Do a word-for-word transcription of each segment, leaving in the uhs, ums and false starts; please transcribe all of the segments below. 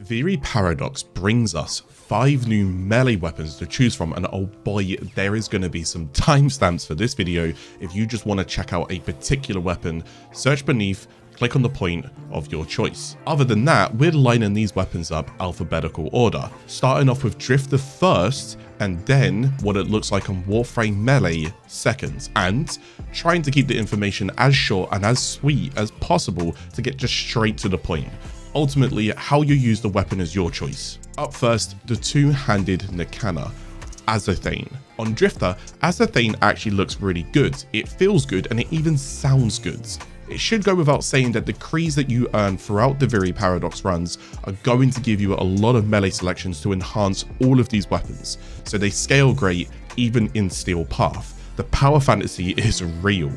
Duviri Paradox brings us five new melee weapons to choose from, and oh boy, there is going to be some timestamps for this video. If you just want to check out a particular weapon, search beneath, click on the point of your choice. Other than that, we're lining these weapons up alphabetical order, starting off with Drifter first, and then what it looks like on Warframe melee seconds, and trying to keep the information as short and as sweet as possible to get just straight to the point. Ultimately, how you use the weapon is your choice. Up first, the two-handed Nikana, Azothane. On Drifter, Azothane actually looks really good. It feels good and it even sounds good. It should go without saying that the crees that you earn throughout the Duviri Paradox runs are going to give you a lot of melee selections to enhance all of these weapons, so they scale great even in Steel Path. The power fantasy is real.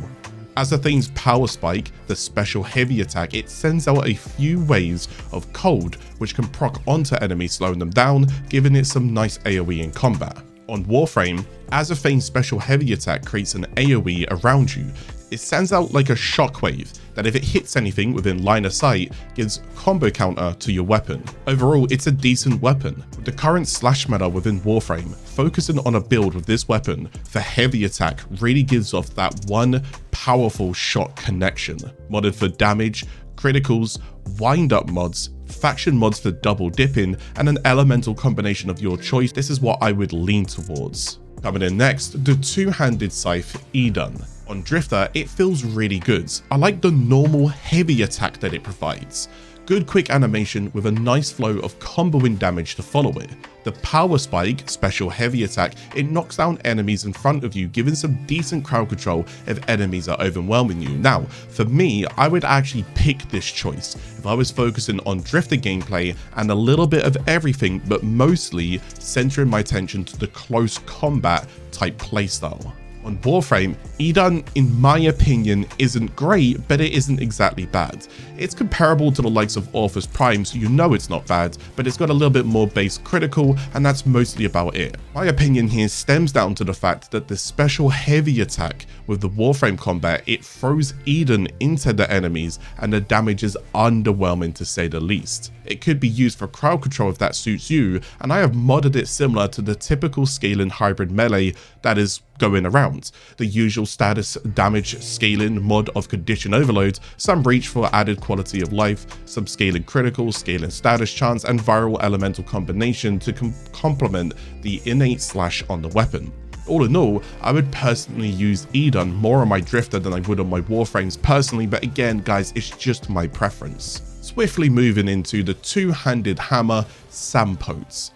Azothane's power spike, the special heavy attack, it sends out a few waves of cold which can proc onto enemies, slowing them down, giving it some nice AoE in combat. On Warframe, Azothane's special heavy attack creates an AoE around you. It sends out like a shockwave that, if it hits anything within line of sight, gives combo counter to your weapon. Overall, it's a decent weapon. The current slash meta within Warframe, focusing on a build with this weapon for heavy attack, really gives off that one powerful shot connection. Modded for damage, criticals, wind-up mods, faction mods for double dipping, and an elemental combination of your choice. This is what I would lean towards. Coming in next, the two-handed scythe, Edun. On Drifter, it feels really good. I like the normal heavy attack that it provides. Good quick animation with a nice flow of comboing damage to follow it. The power spike, special heavy attack, it knocks down enemies in front of you, giving some decent crowd control if enemies are overwhelming you. Now, for me, I would actually pick this choice if I was focusing on Drifter gameplay and a little bit of everything, but mostly centering my attention to the close combat type playstyle. On Warframe, Edun, in my opinion, isn't great, but it isn't exactly bad. It's comparable to the likes of Orpha's Prime, so you know it's not bad, but it's got a little bit more base critical, and that's mostly about it. My opinion here stems down to the fact that the special heavy attack with the Warframe combat, it throws Edun into the enemies, and the damage is underwhelming to say the least. It could be used for crowd control if that suits you, and I have modded it similar to the typical scaling hybrid melee that is going around. The usual status damage scaling mod of Condition Overload, some breach for added quality of life, some scaling critical, scaling status chance, and viral elemental combination to com complement the innate slash on the weapon. All in all, I would personally use Edun more on my Drifter than I would on my Warframes personally, but again guys, it's just my preference. Swiftly moving into the two-handed hammer, Sampotes.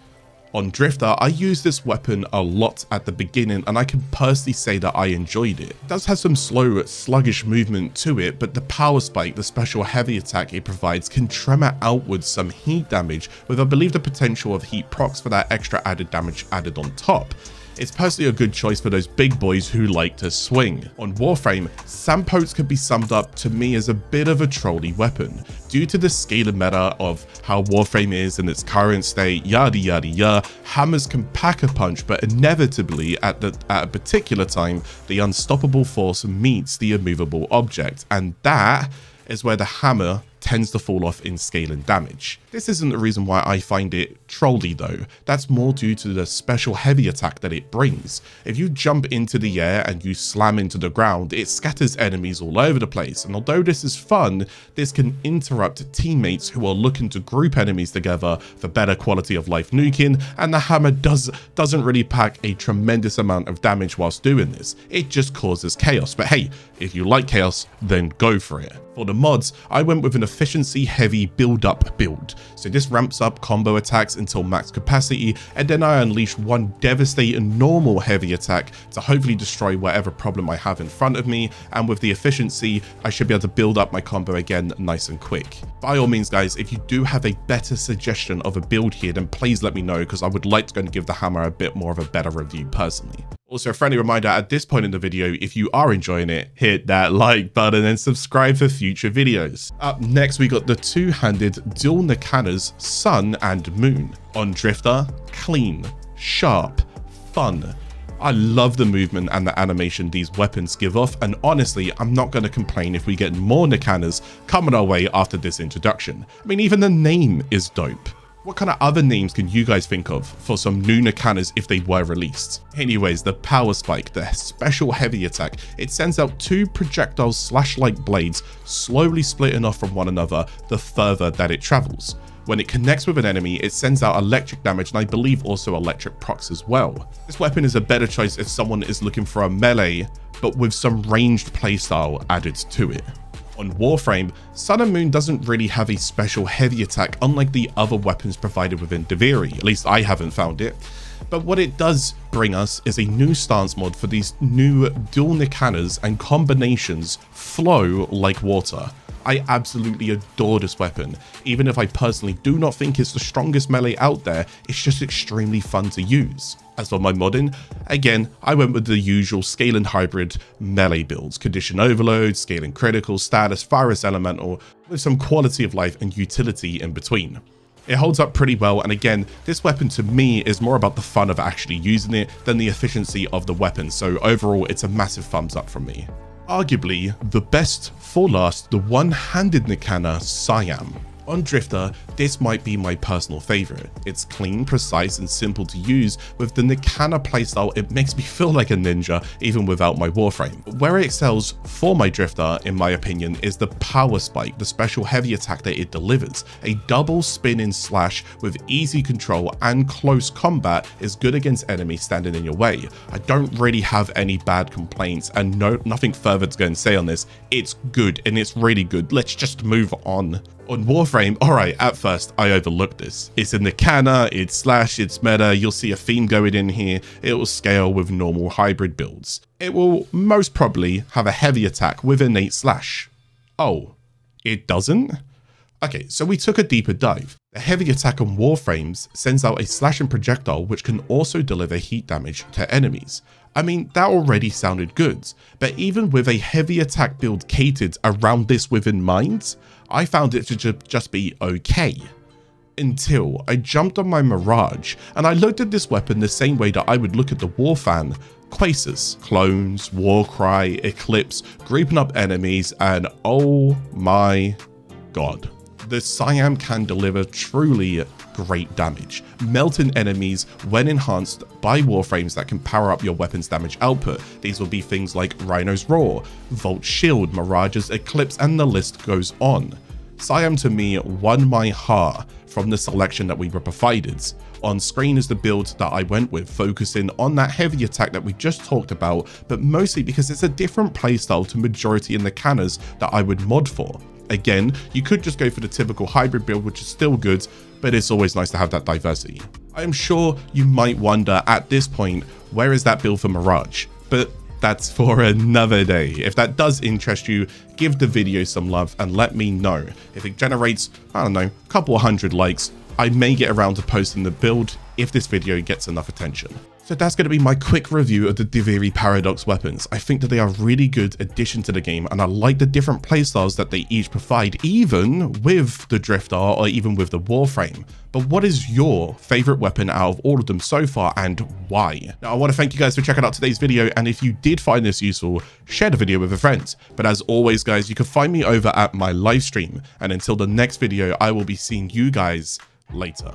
On Drifter, I used this weapon a lot at the beginning, and I can personally say that I enjoyed it. It does have some slow, sluggish movement to it, but the power spike, the special heavy attack it provides, can tremor outwards some heat damage, with I believe the potential of heat procs for that extra added damage added on top. It's personally a good choice for those big boys who like to swing. On Warframe, Sampotes could be summed up to me as a bit of a trolley weapon. Due to the scalar meta of how Warframe is in its current state, yada yada yada, hammers can pack a punch, but inevitably at, the, at a particular time, the unstoppable force meets the immovable object, and that is where the hammer tends to fall off in scale and damage. This isn't the reason why I find it trolly though. That's more due to the special heavy attack that it brings. If you jump into the air and you slam into the ground, it scatters enemies all over the place, and although this is fun, this can interrupt teammates who are looking to group enemies together for better quality of life nuking, and the hammer does, doesn't really pack a tremendous amount of damage whilst doing this. It just causes chaos, but hey, if you like chaos, then go for it. For the mods, I went with an efficiency heavy build up build, so this ramps up combo attacks until max capacity, and then I unleash one devastating normal heavy attack to hopefully destroy whatever problem I have in front of me, and with the efficiency I should be able to build up my combo again nice and quick. By all means guys, if you do have a better suggestion of a build here, then please let me know, because I would like to go and give the hammer a bit more of a better review personally. Also, a friendly reminder at this point in the video, if you are enjoying it, hit that like button and subscribe for future videos. Up next, we got the two-handed dual Nikanas, Sun and Moon. On Drifter, clean, sharp, fun. I love the movement and the animation these weapons give off, and honestly, I'm not going to complain if we get more Nikanas coming our way after this introduction. I mean, even the name is dope. What kind of other names can you guys think of for some new Nikanas if they were released? Anyways, the Power Spike, the special heavy attack, it sends out two projectile slash-like blades slowly splitting off from one another the further that it travels. When it connects with an enemy, it sends out electric damage and I believe also electric procs as well. This weapon is a better choice if someone is looking for a melee, but with some ranged playstyle added to it. On Warframe, Sun and Moon doesn't really have a special heavy attack unlike the other weapons provided within Duviri, at least I haven't found it. But what it does bring us is a new stance mod for these new dual Nikanas and combinations flow like water. I absolutely adore this weapon. Even if I personally do not think it's the strongest melee out there, it's just extremely fun to use. As for my modding, again, I went with the usual scale and hybrid melee builds, condition overload, scale and critical, status, virus elemental, with some quality of life and utility in between. It holds up pretty well, and again, this weapon to me is more about the fun of actually using it than the efficiency of the weapon, so overall it's a massive thumbs up from me. Arguably, the best for last, the one-handed Nikana, Syam. On Drifter, this might be my personal favorite. It's clean, precise, and simple to use. With the Nikana playstyle, it makes me feel like a ninja, even without my Warframe. Where it excels for my Drifter, in my opinion, is the Power Spike, the special heavy attack that it delivers. A double spinning slash with easy control and close combat is good against enemies standing in your way. I don't really have any bad complaints, and no, nothing further to go and say on this. It's good, and it's really good. Let's just move on. On Warframe, alright, at first, I overlooked this. It's in the Nikana, it's slash, it's meta, you'll see a theme going in here, it will scale with normal hybrid builds. It will most probably have a heavy attack with innate slash. Oh, it doesn't? Okay, so we took a deeper dive. The heavy attack on Warframes sends out a slashing projectile which can also deliver heat damage to enemies. I mean, that already sounded good, but even with a heavy attack build catered around this within mind, I found it to ju just be okay. Until I jumped on my Mirage, and I looked at this weapon the same way that I would look at the Warfan, Quasars, clones, Warcry, Eclipse, grouping up enemies, and oh my god. The Syam can deliver truly great damage, melting enemies when enhanced by Warframes that can power up your weapon's damage output. These will be things like Rhino's Roar, Volt Shield, Mirage's Eclipse, and the list goes on. Syam to me won my heart from the selection that we were provided. On screen is the build that I went with, focusing on that heavy attack that we just talked about, but mostly because it's a different playstyle to majority in the Nikanas that I would mod for. Again, you could just go for the typical hybrid build, which is still good, but it's always nice to have that diversity. I'm sure you might wonder at this point, where is that build for Mirage? But that's for another day. If that does interest you, give the video some love and let me know. If it generates, I don't know, a couple hundred likes, I may get around to posting the build if this video gets enough attention. So that's going to be my quick review of the Duviri Paradox weapons. I think that they are really good addition to the game, and I like the different playstyles that they each provide, even with the Drifter or even with the Warframe. But what is your favorite weapon out of all of them so far, and why? Now, I want to thank you guys for checking out today's video, and if you did find this useful, share the video with a friend. But as always, guys, you can find me over at my live stream, and until the next video, I will be seeing you guys later.